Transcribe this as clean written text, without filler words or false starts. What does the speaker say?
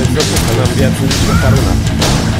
Nadiopuszcza nam wiatr niż na parę lat.